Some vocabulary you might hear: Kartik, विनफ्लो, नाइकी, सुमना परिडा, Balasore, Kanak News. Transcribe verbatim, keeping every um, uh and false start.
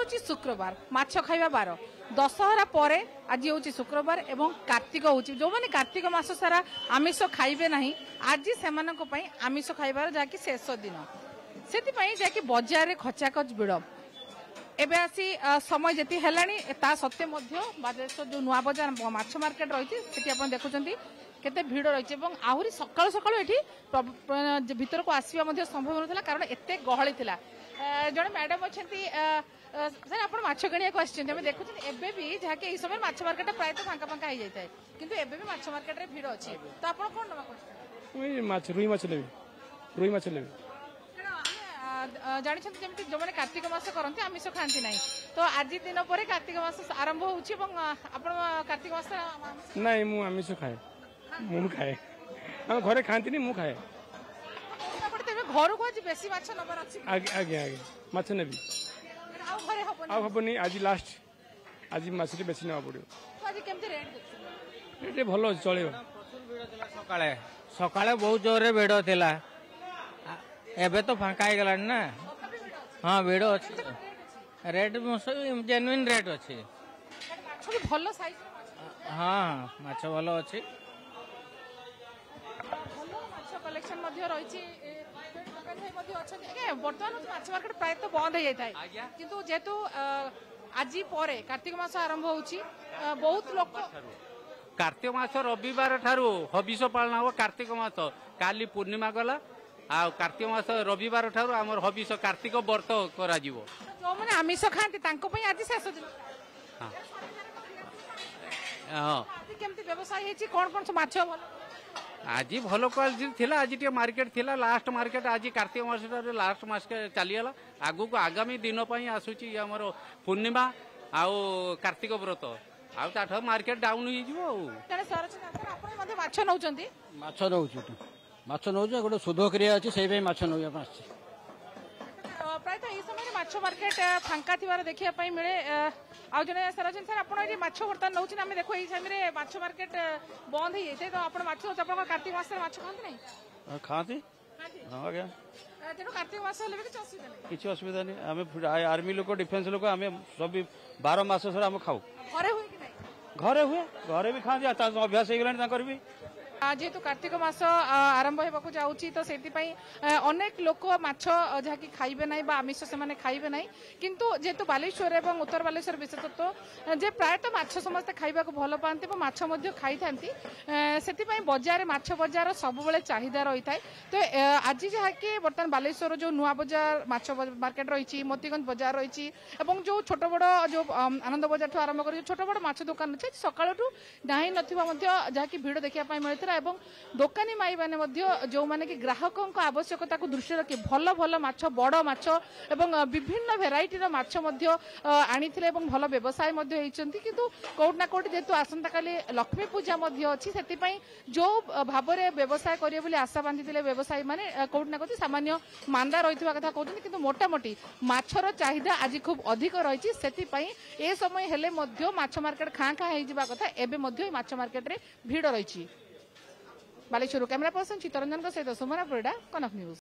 आज हूँ शुक्रवार माछ खाइबा बार दशहरा पर आज हूँ शुक्रवार एवं कार्तिक हूँ जो मैंने कार्तिक मास सारा आमिष खाइबे नहीं आज से आमिष खाइबार जहाँकि शेष दिन से जहाँकि बजार में खचाखच भिड़ एबे आसी समय जी है सत्वे बालेश्वर जो नुआ बजार माछ मार्केट रही है देखुं केते भिड़ रही आहरी सका सका भर को आसवा संभव नाला कारण एत गहली था जड़े मैडम अच्छा सर आप आम देखुं एबी जहाँकि समय माछ मार्केट प्रायतः फांका फांका हो जाए कितु एबे भी माछ मार्केट रे भिड़ अच्छे तो आप कौन ना रुई माछ लेबी रुई माछ लेबी जानी जो मैंने कार्तिक मास करते आमिष खाती ना तो आज दिन पर कार्तिक मास आरंभ हो कार्तिक मास ना मुझे आमिष खाए मुझे खाए आम घरे खाती मुझे खाए घर को आज बेस आज्ञा माछ ने हबनी आज लास्ट आज माछ बेस ना पड़ो रेट भल चलो सकाले सकाले बहुत जोर में भिड़ थी एबे तो फांका गला ना हाँ भिड़ अच्छी रेट जेनुइन रेट अच्छी भल साइज हाँ माछ भल अच्छी कलेक्शन रही बर्तमान माछ मार्केट प्रायतः बंद हो जाए किंतु जेतु आज पर कार्तिक मास आरंभ हो बहुत लोक कार्तिक मास रविवार ठारू हविष पालन हम कार्तिक मास काली पूर्णिमा गला आ कार्तिक मास रविवार ठारू आमर हविष कार्तिक व्रत करा जीवो जो माने आमिष खांती तांको पई आज शेष दिन हां हां आज केमती व्यवसाय हेची कोन कोन से माछ भलो आज भलो क्वालिटी थिला आज टी मार्केट थिला लास्ट मार्केट आज कार्तिक मास रे लास्ट मास के चली गला आगु को आगामी दिन पई आसुची हमरो पूर्णिमा आ कार्तिक व्रत आ ताठो मार्केट डाउन हो जीवो तने सरच ना आपण मधे माछ नउ चंती माछ नउ चंती माछ नौज गोटे शुद्ध क्रिया अच्छे से प्रायतः ये समय माछ मार्केट फांका थी देखा मिले आज जन सर अच्छे सर आपड़ी बर्तमान नौ देखो ये समय माछ मार्केट बंद हो जाए तो आप कार्तिक मास खाते ना खाती तेना कार्तिक मास किसी असुविधा नहीं आर्मी लोक डिफेन्स लोक आम सब बारह मास आम खाऊ घरे हुए घरे भी खाती अभ्यास हो भी जेहेतु कार्तिक मास आरंभ होगा जाऊँगी तो से अनेक लोक माछ जहाँकि खाइबे ना आमिष से खाइबे ना किंतु जेहेतु बालेश्वर और उत्तर बालेश्वर विशेषतः जे प्रायतः माछ समस्ते खाइबा को भल पाते और माछ मध्य खाई से बजार माछ बजार सबुबले चाहिदा रही था तो आज जहाँकि बर्तमान बालेश्वर जो नुआ बजार माछ मार्केट रही मोतीगंज बजार रही जो छोट बड़ जो आनंद बजार ठू आरंभ कर छोट बड़ माछ दुकान अच्छे सकाल डाही ना जहाँकि भिड़ देखा मिलता एवं दोकानी माई मैंने जो मैंने कि ग्राहकों आवश्यकता को दृष्टि रखी भल भल माछ बड़ माछ एवं विभिन्न भेराइटर माछ आनी भल व्यवसाय किंतु कोटना कोट जेतु आसंता काली लक्ष्मी पूजा अच्छी से जो भाव में व्यवसाय करेंगे बोली आशा बांधि व्यवसायी मैंने कोटना कोट सामान्य मांदा रही कथा कहते कि मोटामोटी माछर चाहिदा आज खूब अधिक रही से समय हेले माछ मार्केट खाँ खाँ हो कथा एवं माछ मार्केट रे भीड़ रही बालेश्वर कैमरा पर्सन चित्तरंजन सहित सुमना परिडा कनक न्यूज।